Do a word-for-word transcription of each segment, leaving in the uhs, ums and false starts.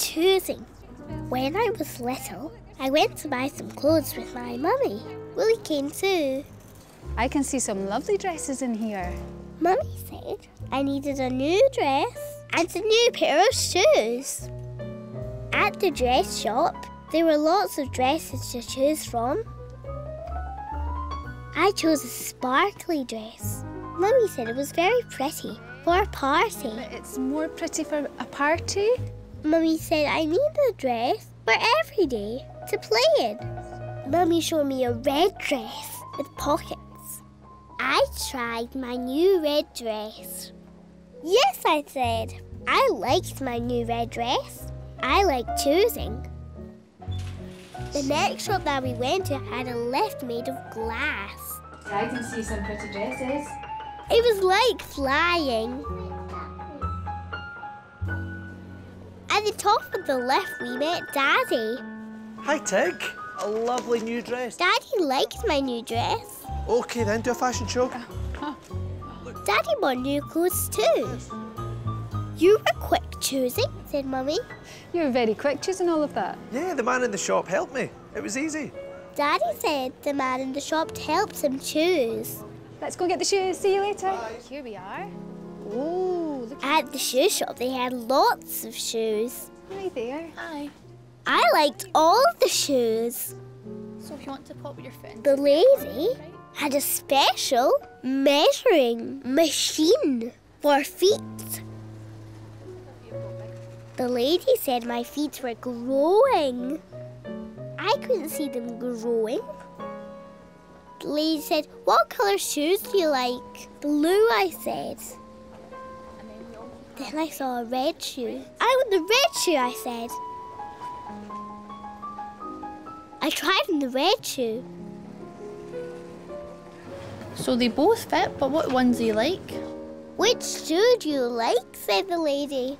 choosing. When I was little, I went to buy some clothes with my mummy. Woolly came too. I can see some lovely dresses in here. Mummy said I needed a new dress and a new pair of shoes. At the dress shop, there were lots of dresses to choose from. I chose a sparkly dress. Mummy said it was very pretty for a party. But it's more pretty for a party? Mummy said I need a dress for every day to play in. Mummy showed me a red dress with pockets. I tried my new red dress. Yes, I said. I liked my new red dress. I liked choosing. The next shop that we went to had a lift made of glass. I can see some pretty dresses. It was like flying. At the top of the lift, we met Daddy. Hi, Tig. A lovely new dress. Daddy likes my new dress. OK, then, do a fashion show. Uh, huh. Daddy bought new clothes too. You were quick choosing, said Mummy. You were very quick choosing all of that. Yeah, the man in the shop helped me. It was easy. Daddy said the man in the shop helped him choose. Let's go get the shoes. See you later. Bye. Here we are. Ooh, look at At the shoe shop, they had lots of shoes. Hi there. Hi. I liked all of the shoes. So if you want to pop your foot in. The lady had a special measuring machine for feet. The lady said my feet were growing. I couldn't see them growing. The lady said, what colour shoes do you like? Blue, I said. Then I saw a red shoe. I want the red shoe, I said. I tried on the red shoe. So they both fit, but what ones do you like? Which shoe do you like, said the lady.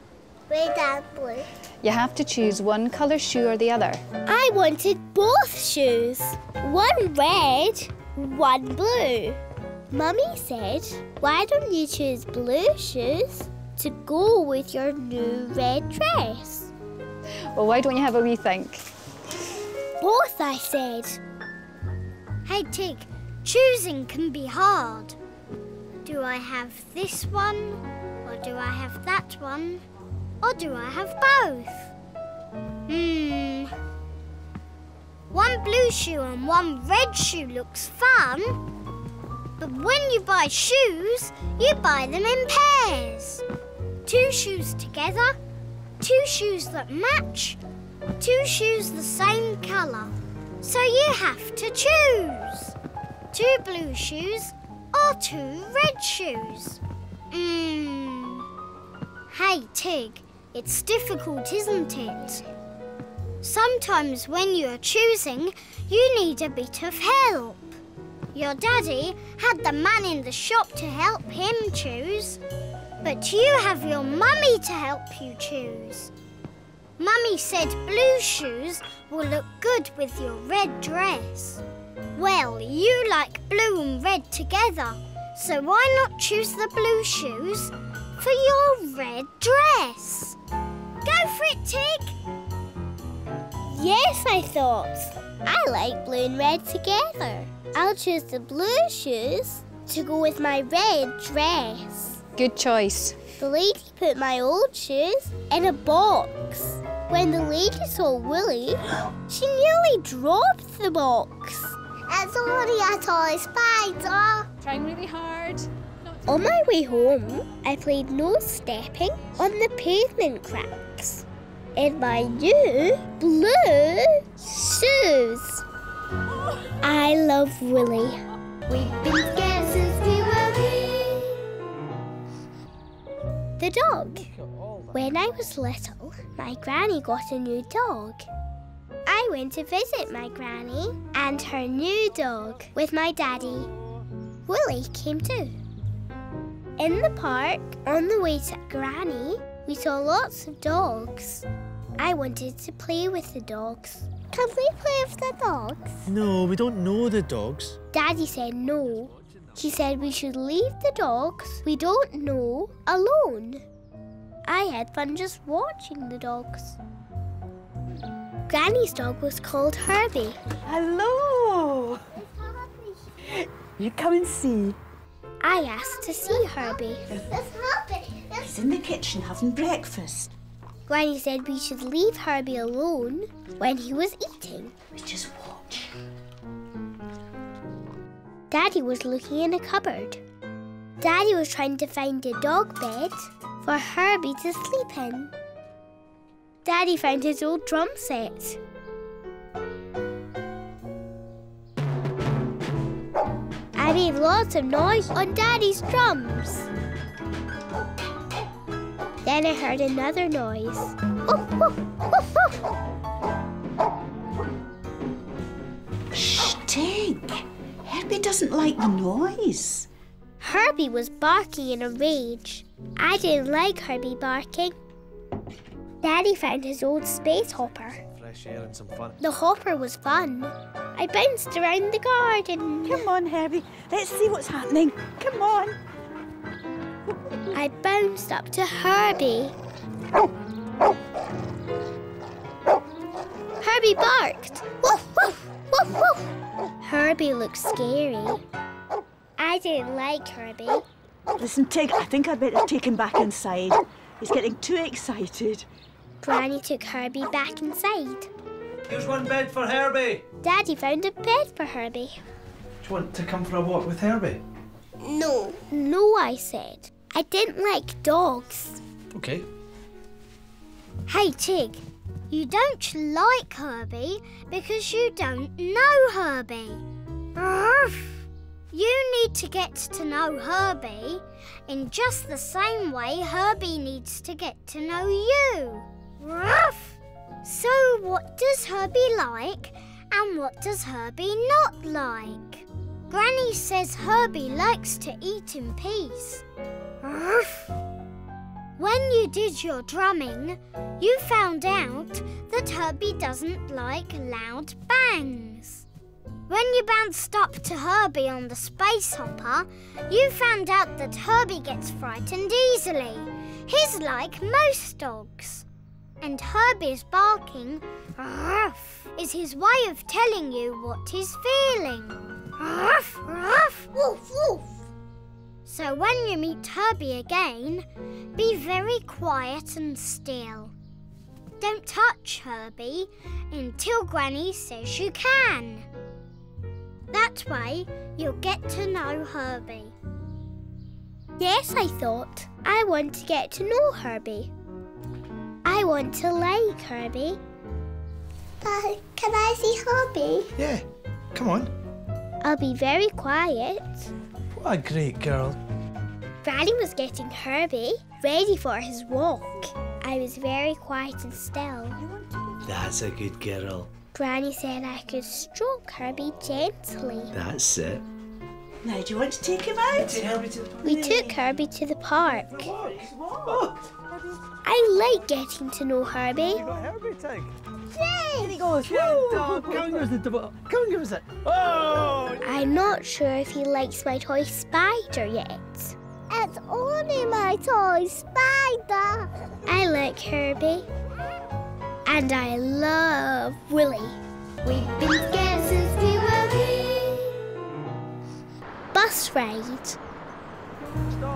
Red and blue. You have to choose one colour shoe or the other. I wanted both shoes. One red, one blue. Mummy said, why don't you choose blue shoes to go with your new red dress? Well, why don't you have a wee think? Both, I said. Hey, Tig, choosing can be hard. Do I have this one, or do I have that one? Or do I have both? Hmm. One blue shoe and one red shoe looks fun. But when you buy shoes, you buy them in pairs. Two shoes together, two shoes that match, two shoes the same colour. So you have to choose. Two blue shoes or two red shoes. Hmm. Hey, Tig. It's difficult, isn't it? Sometimes when you're choosing, you need a bit of help. Your daddy had the man in the shop to help him choose, but you have your mummy to help you choose. Mummy said blue shoes will look good with your red dress. Well, you like blue and red together, so why not choose the blue shoes for your red dress? Go for it, Tig! Yes, I thought. I like blue and red together. I'll choose the blue shoes to go with my red dress. Good choice. The lady put my old shoes in a box. When the lady saw Woolly, she nearly dropped the box. It's already a toy spider. Trying really hard. On my way home, I played no stepping on the pavement cracks in my new blue shoes. I love Woolly. We've been together since we were wee. The dog. When I was little, my granny got a new dog. I went to visit my granny and her new dog with my daddy. Woolly came too. In the park, on the way to Granny, we saw lots of dogs. I wanted to play with the dogs. Can we play with the dogs? No, we don't know the dogs. Daddy said no. He said we should leave the dogs we don't know alone. I had fun just watching the dogs. Granny's dog was called Herbie. Hello! You come and see. I asked to see Herbie. He's in the kitchen having breakfast. Granny said we should leave Herbie alone when he was eating. We just watch. Daddy was looking in a cupboard. Daddy was trying to find a dog bed for Herbie to sleep in. Daddy found his old drum set. I made lots of noise on Daddy's drums. Then I heard another noise. Oh, oh, oh, oh. Shh, Tig. Herbie doesn't like the noise. Herbie was barking in a rage. I didn't like Herbie barking. Daddy found his old space hopper. Fresh air and some fun. The hopper was fun. I bounced around the garden. Come on, Herbie. Let's see what's happening. Come on. I bounced up to Herbie. Herbie barked. Woof, woof, woof, woof. Herbie looked scary. I didn't like Herbie. Listen, Tig, I think I'd better take him back inside. He's getting too excited. Granny took Herbie back inside. Here's one bed for Herbie. Daddy found a bed for Herbie. Do you want to come for a walk with Herbie? No. No, I said. I didn't like dogs. OK. Hey, Tig, you don't like Herbie because you don't know Herbie. Arrgh. You need to get to know Herbie in just the same way Herbie needs to get to know you. Arrgh. So what does Herbie like and what does Herbie not like? Granny says Herbie likes to eat in peace. When you did your drumming, you found out that Herbie doesn't like loud bangs. When you bounced up to Herbie on the space hopper, you found out that Herbie gets frightened easily. He's like most dogs. And Herbie's barking is his way of telling you what he's feeling. Ruff, ruff, woof, woof. So when you meet Herbie again, be very quiet and still. Don't touch Herbie until Granny says you can. That way, you'll get to know Herbie. Yes, I thought. I want to get to know Herbie. I want to like Herbie. But can I see Herbie? Yeah, come on. I'll be very quiet. What a great girl. Granny was getting Herbie ready for his walk. I was very quiet and still. That's a good girl. Granny said I could stroke Herbie gently. That's it. Now, do you want to take him out? We took Herbie to the park. I like getting to know Herbie. You got Herbie, Tig? There he goes. Come and give us it. Oh! I'm not sure if he likes my toy spider yet. It's only my toy spider. I like Herbie. And I love Woolly. We've been together since we were wee. Bus ride.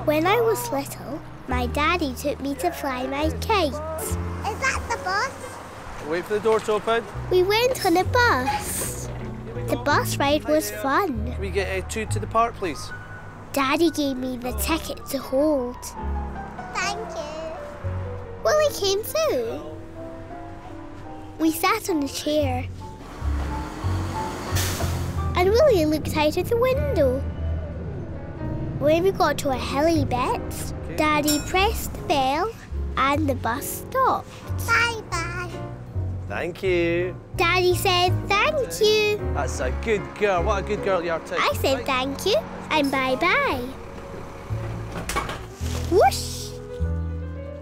When I was little, my daddy took me to fly my kite. Is that the bus? Wait for the door to open. We went on a bus. The bus ride was fun. Can we get uh, two to the park, please? Daddy gave me the ticket to hold. Thank you. Well, he came too. We sat on a chair. And Willie looked out of the window. When we got to a hilly bit, Daddy pressed the bell and the bus stopped. Bye-bye. Thank you. Daddy said thank you. That's a good girl. What a good girl you are too. I said thank you and bye-bye. Whoosh!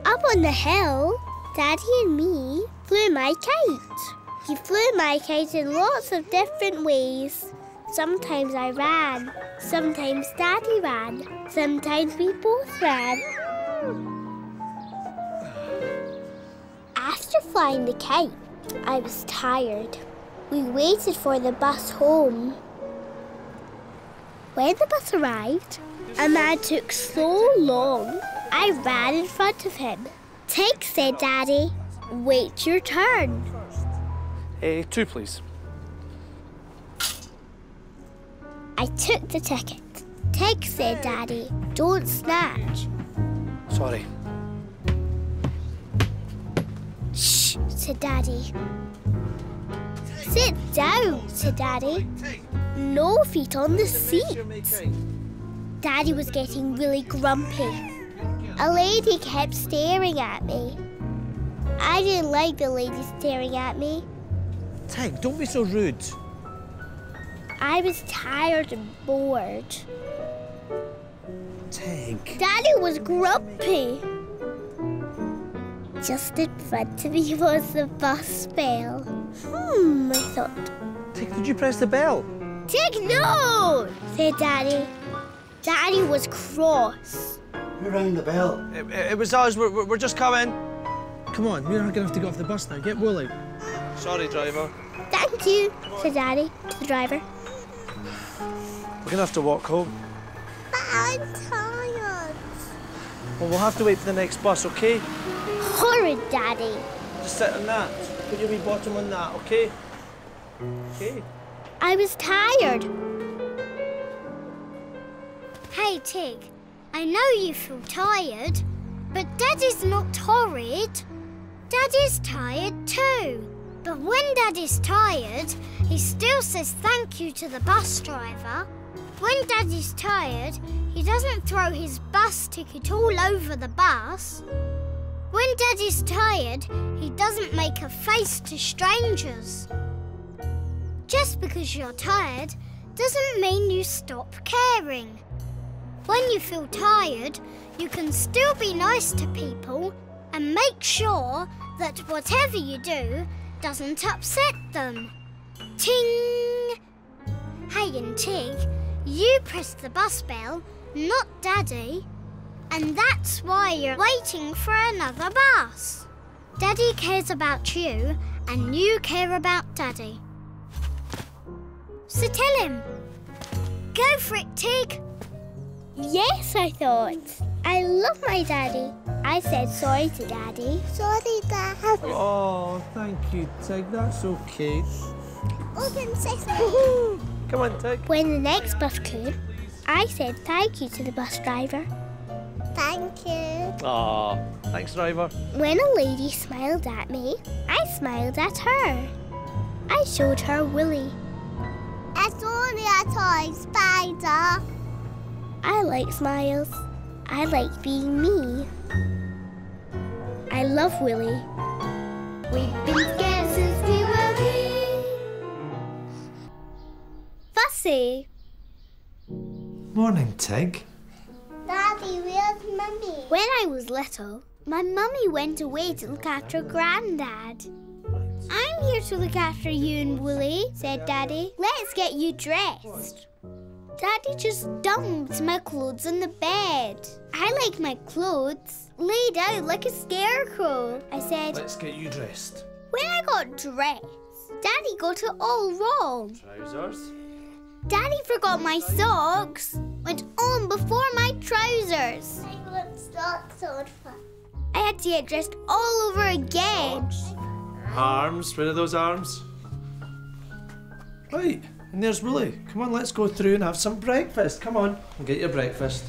Up on the hill, Daddy and me flew my kite. He flew my kite in lots of different ways. Sometimes I ran, sometimes Daddy ran, sometimes we both ran. after flying the kite, I was tired. We waited for the bus home. When the bus arrived, a man took so long, I ran in front of him. Tig said, Daddy, wait your turn. Uh, two, please. I took the ticket. Tig said, Daddy, don't snatch. Sorry. Shh, said Daddy. Sit down, said Daddy. No feet on the seat. Daddy was getting really grumpy. A lady kept staring at me. I didn't like the lady staring at me. Tig, don't be so rude. I was tired and bored. Tig. Daddy was grumpy. Just in front of me was the bus bell. Hmm, I thought. Tig, did you press the bell? Tig, no! Said Daddy. Daddy was cross. Who rang the bell? It, it, it was us. We're, we're just coming. Come on, we're not going to have to get off the bus now. Get Woolly. Sorry, driver. Thank you, said Daddy to the driver. We're going to have to walk home. But I'm tired. Well, we'll have to wait for the next bus, OK? Horrid, Daddy. Just sit on that. Put your wee bottom on that, OK? OK? I was tired. Hey, Tig, I know you feel tired, but Daddy's not horrid. Daddy's tired too. But when Daddy's tired, he still says thank you to the bus driver. When Daddy's tired, he doesn't throw his bus ticket all over the bus. When Daddy's tired, he doesn't make a face to strangers. Just because you're tired doesn't mean you stop caring. When you feel tired, you can still be nice to people and make sure that whatever you do, doesn't upset them. Ting! Hey and Tig, you pressed the bus bell, not Daddy. And that's why you're waiting for another bus. Daddy cares about you and you care about Daddy. So tell him. Go for it, Tig. Yes, I thought. I love my Daddy. I said sorry to Daddy. Sorry, Dad. Oh, thank you, Tig. That's OK. Open sesame. Come on, Tig. When the next bus came, I said thank you to the bus driver. Thank you. Aw, thanks, driver. When a lady smiled at me, I smiled at her. I showed her Woolly. It's only a toy spider. I like smiles. I like being me. I love Woolly. We've been scared since we were wee. Fussy. Morning, Tig. Daddy, where's Mummy? When I was little, my mummy went away to look after Grandad. I'm here to look after you and Woolly, said Daddy. Let's get you dressed. Daddy just dumped my clothes on the bed. I like my clothes laid out like a scarecrow. I said, let's get you dressed. When I got dressed, Daddy got it all wrong. Trousers? Daddy forgot my socks. Went on before my trousers. I got socks on. I had to get dressed all over again. Socks. Arms, rid of those arms. Right. And there's Woolly. Come on, let's go through and have some breakfast. Come on, and get your breakfast.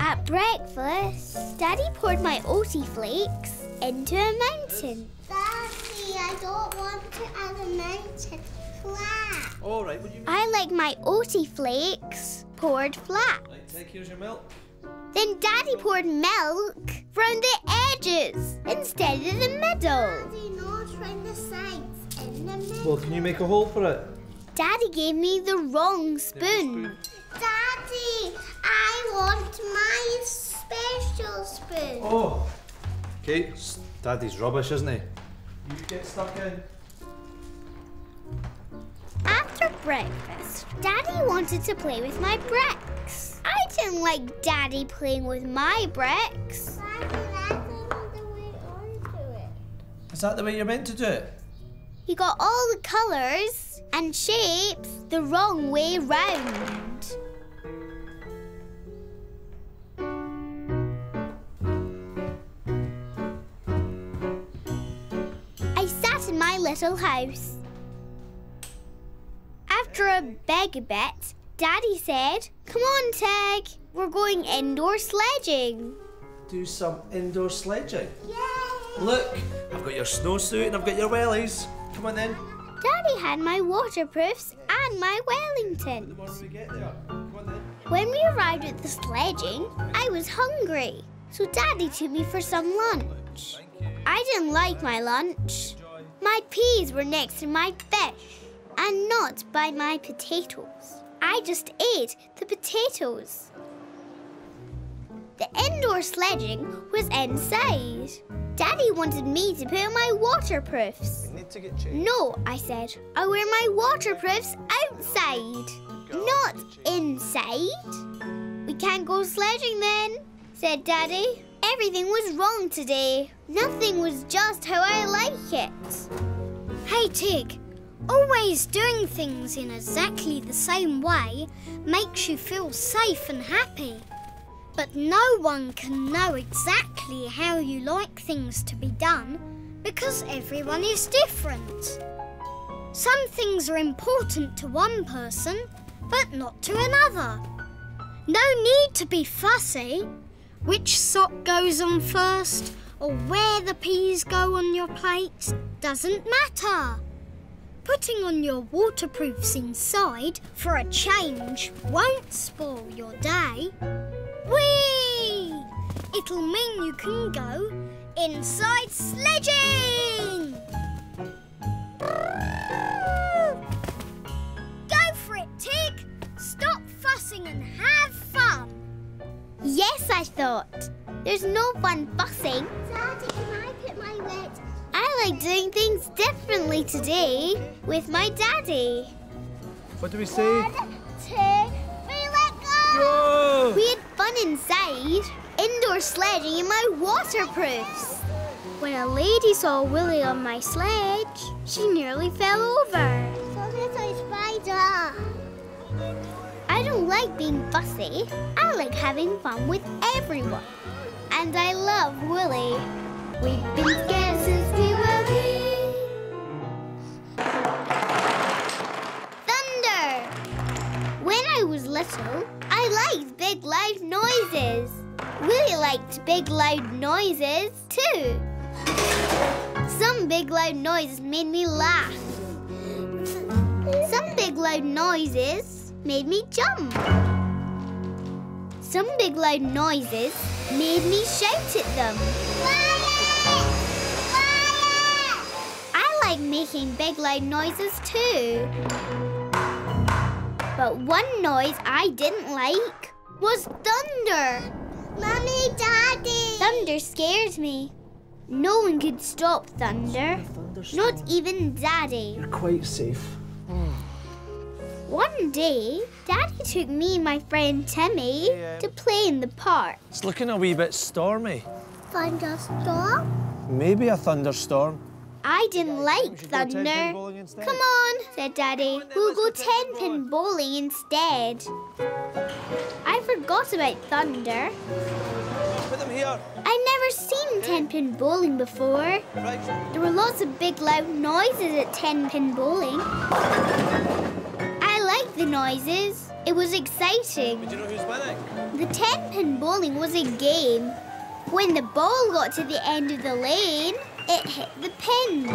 At breakfast, Daddy poured my oaty flakes into a mountain. Daddy, I don't want to have a mountain. Flat. All right, what do you mean? I like my oaty flakes poured flat. Right, Tig, here's your milk. Then Daddy poured milk from the edges instead of the middle. Daddy, not from the sides, in the middle. Well, can you make a hole for it? Daddy gave me the wrong spoon. Daddy, I want my special spoon. Oh, OK. Daddy's rubbish, isn't he? You get stuck in. After breakfast, Daddy wanted to play with my bricks. I didn't like Daddy playing with my bricks. Daddy, that's not the way onto it. Is Is that the way you're meant to do it? You got all the colours and shapes the wrong way round. I sat in my little house. After a beg a bit, Daddy said, "Come on, Tig, we're going indoor sledging." Do some indoor sledging? Yay! Look, I've got your snowsuit and I've got your wellies. Come on then. Daddy had my waterproofs and my Wellington. The more we get there. Come on then. When we arrived at the sledging, I was hungry, so Daddy took me for some lunch. I didn't like my lunch. My peas were next to my fish and not by my potatoes. I just ate the potatoes. The indoor sledging was inside. Daddy wanted me to put on my waterproofs. We need to get changed. No, I said. I wear my waterproofs outside, not inside. We can't go sledging then, said Daddy. Everything was wrong today. Nothing was just how I like it. Hey, Tig. Always doing things in exactly the same way makes you feel safe and happy. But no one can know exactly how you like things to be done because everyone is different. Some things are important to one person, but not to another. No need to be fussy. Which sock goes on first or where the peas go on your plate doesn't matter. Putting on your waterproofs inside for a change won't spoil your day. Whee! It'll mean you can go inside sledging! Go for it, Tig! Stop fussing and have fun! Yes, I thought. There's no fun fussing. Daddy, can I put my wet? I like doing things differently today with my daddy. What do we say? One, two, three, let go! Whoa! We had fun inside, indoor sledging in my waterproofs. When a lady saw Woolly on my sledge, she nearly fell over. Spider. I don't like being fussy. I like having fun with everyone. And I love Woolly. We've been together since we were wee. Thunder! When I was little, I liked big loud noises. Woolly liked big loud noises too. Some big loud noises made me laugh. Some big loud noises made me jump. Some big loud noises made me shout at them. I like making big loud noises too. But one noise I didn't like was thunder. Mummy, Daddy! Thunder scares me. No one could stop thunder. Not even Daddy. You're quite safe. One day, Daddy took me and my friend Timmy to play in the park. It's looking a wee bit stormy. Thunderstorm? Maybe a thunderstorm. I didn't like thunder. Come on, said Daddy. We'll go ten-pin bowling instead. I forgot about thunder. Put them here. I'd never seen ten-pin bowling before. There were lots of big loud noises at ten-pin bowling. I liked the noises. It was exciting. Did you know who's winning? The ten-pin bowling was a game. When the ball got to the end of the lane, it hit the pins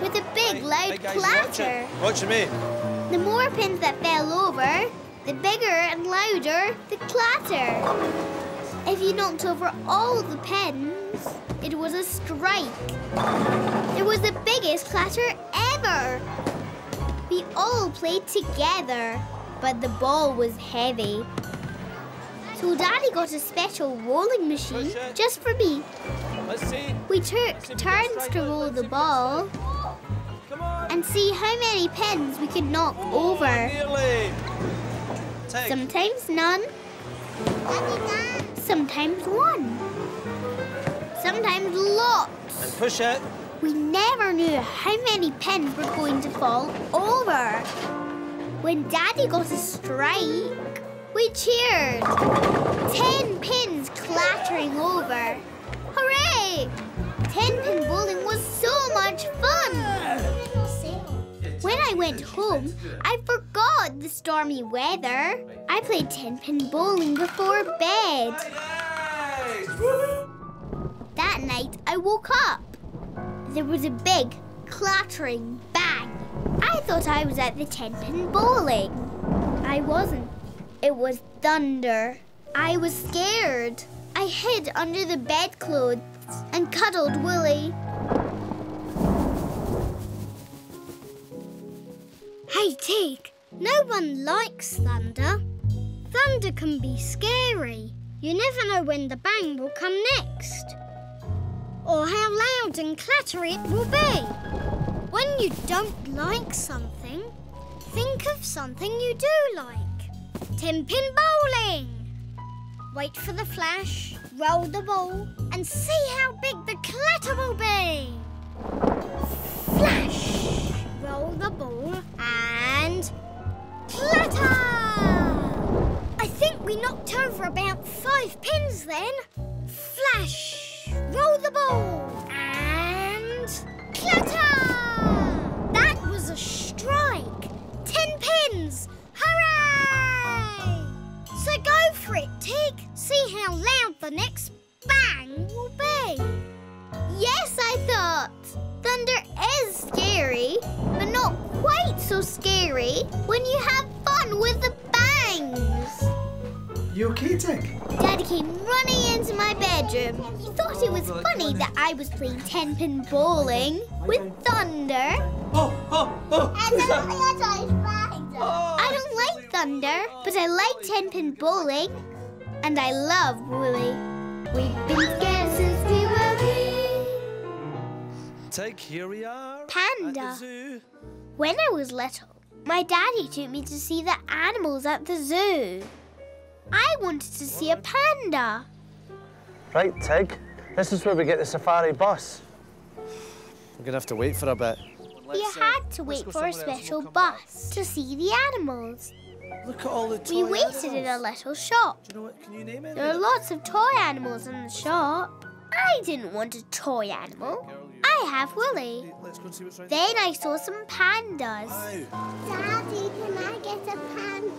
with a big right, loud clatter. Watch me. The more pins that fell over, the bigger and louder the clatter. If you knocked over all the pins, it was a strike. It was the biggest clatter ever. We all played together, but the ball was heavy. So Daddy got a special rolling machine just for me. Let's see. We took turns to roll the ball and see how many pins we could knock over. Sometimes none, sometimes one, sometimes lots. And push it. We never knew how many pins were going to fall over. When Daddy got a strike, we cheered. Ten pins clattering over. Hooray! Ten-pin bowling was so much fun. When I went home, I forgot the stormy weather. I played ten-pin bowling before bed. That night, I woke up. There was a big, clattering bang. I thought I was at the ten-pin bowling. I wasn't. It was thunder. I was scared. I hid under the bedclothes and cuddled Woolly. Hey, Tig, no one likes thunder. Thunder can be scary. You never know when the bang will come next, or how loud and clattery it will be. When you don't like something, think of something you do like. Ten-pin bowling. Wait for the flash, roll the ball, and see how big the clatter will be. Flash! Roll the ball and clatter! I think we knocked over about five pins then. Flash! Roll the ball and clatter! That was a strike. Ten pins! Hooray! So go for it, Tig. See how loud the next bang will be. Yes, I thought. Thunder is scary, but not quite so scary when you have fun with the bangs. You okay, Tig? Daddy came running into my bedroom. He thought it was funny that I was playing ten-pin bowling with thunder. Oh, oh, oh! I don't like thunder, but I like ten-pin bowling. And I love Woolly. We've been scared since we were wee. Tig, here we are. Panda. When I was little, my daddy took me to see the animals at the zoo. I wanted to see a panda. Right, Tig. This is where we get the safari bus. We're going to have to wait for a bit. You had to wait for a special bus to see the animals. Look at all the toy animals. We waited in a little shop. Do you know what? Can you name it? There are lots of toy animals in the shop. I didn't want a toy animal. I have Woolly. Then I saw some pandas. Daddy, can I get a panda?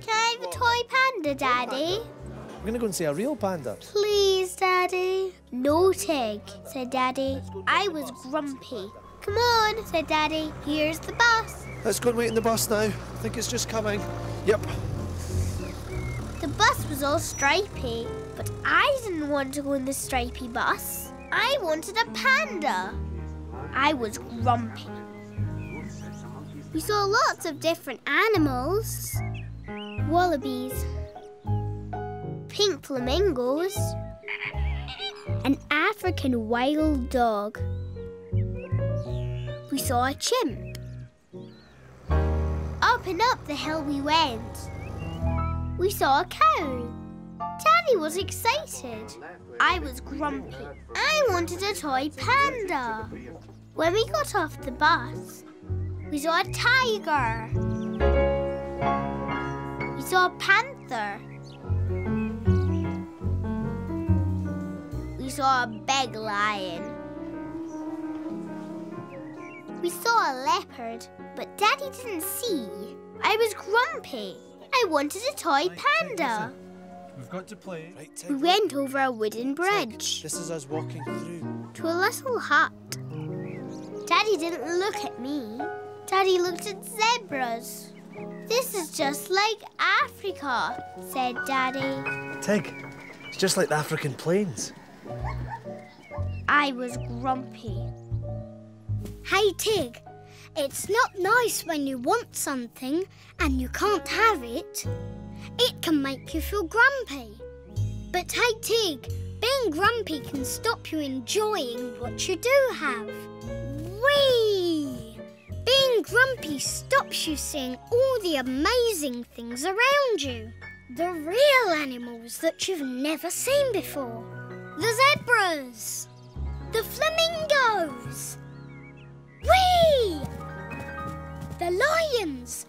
Can I have a toy panda, Daddy? We're going to go and see a real panda. Please, Daddy. No, Tig, said Daddy. I was grumpy. Come on, said Daddy. Here's the bus. Let's go and wait in the bus now. I think it's just coming. Yep. The bus was all stripy, but I didn't want to go in the stripy bus. I wanted a panda. I was grumpy. We saw lots of different animals. Wallabies, pink flamingos, an African wild dog. We saw a chimp. Up and up the hill we went. We saw a cow. Daddy was excited. I was grumpy. I wanted a toy panda. When we got off the bus, we saw a tiger. We saw a panther. We saw a big lion. We saw a leopard, but Daddy didn't see. I was grumpy. I wanted a toy panda. We've got to play. We went over a wooden bridge. This is us walking through. To a little hut. Daddy didn't look at me. Daddy looked at zebras. This is just like Africa, said Daddy. Tig, it's just like the African plains. I was grumpy. Hey, Tig, it's not nice when you want something and you can't have it. It can make you feel grumpy. But hey, Tig, being grumpy can stop you enjoying what you do have. Whee! Being grumpy stops you seeing all the amazing things around you. The real animals that you've never seen before. The zebras. The flamingos! Whee! The lions!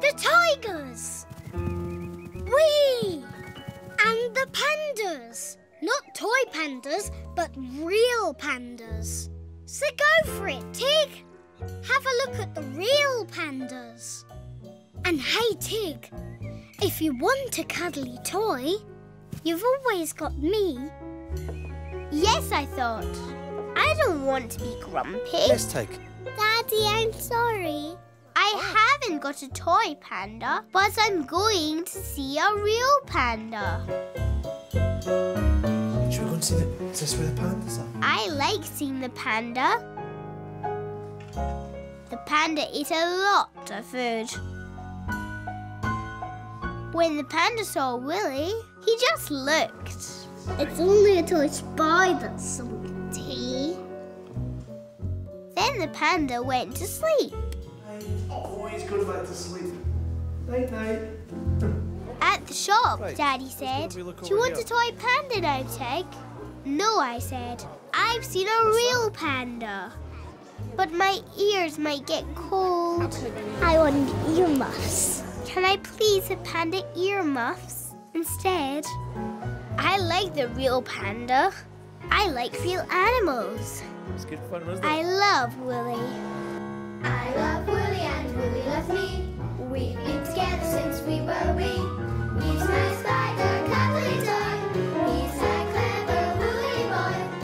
The tigers! Whee! And the pandas! Not toy pandas, but real pandas. So go for it, Tig! Have a look at the real pandas. And hey, Tig, if you want a cuddly toy, you've always got me. Yes, I thought. I don't want to be grumpy. Yes, Tig. Daddy, I'm sorry. I haven't got a toy panda, but I'm going to see a real panda. Should we go and see the, is this where the pandas are? I like seeing the panda. The panda ate a lot of food. When the panda saw Woolly, he just looked. It's only a toy spider, Salty. Then the panda went to sleep. I've always got about to sleep. Night, night. At the shop, right. Daddy said, "Do you want here? a toy panda now, Tig?" No, I said. I've seen a What's real that? panda. But my ears might get cold. I want earmuffs. Can I please have panda earmuffs instead? I like the real panda. I like real animals. It's good fun, wasn't it? I love Woolly.